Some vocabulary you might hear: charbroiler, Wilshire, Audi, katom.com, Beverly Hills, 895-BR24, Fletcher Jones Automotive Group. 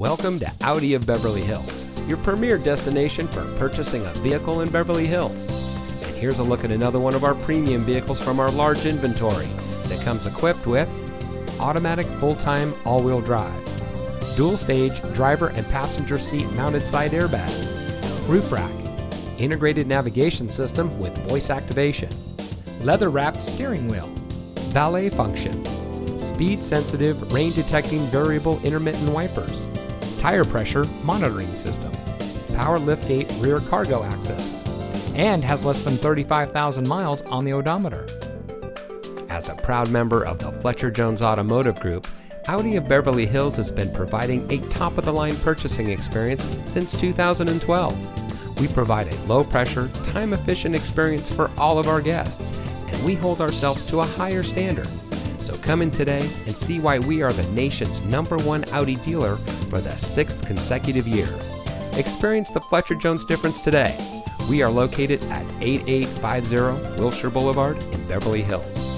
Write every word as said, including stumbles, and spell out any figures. Welcome to Audi of Beverly Hills, your premier destination for purchasing a vehicle in Beverly Hills. And here's a look at another one of our premium vehicles from our large inventory that comes equipped with automatic full-time all-wheel drive, dual-stage driver and passenger seat mounted side airbags, roof rack, integrated navigation system with voice activation, leather-wrapped steering wheel, valet function, speed-sensitive, rain-detecting variable intermittent wipers, tire pressure monitoring system, power liftgate rear cargo access, and has less than thirty-five thousand miles on the odometer. As a proud member of the Fletcher Jones Automotive Group, Audi of Beverly Hills has been providing a top-of-the-line purchasing experience since two thousand twelve. We provide a low-pressure, time-efficient experience for all of our guests, and we hold ourselves to a higher standard. So come in today and see why we are the nation's number one Audi dealer for the sixth consecutive year. Experience the Fletcher Jones difference today. We are located at eighty-eight fifty Wilshire Boulevard in Beverly Hills.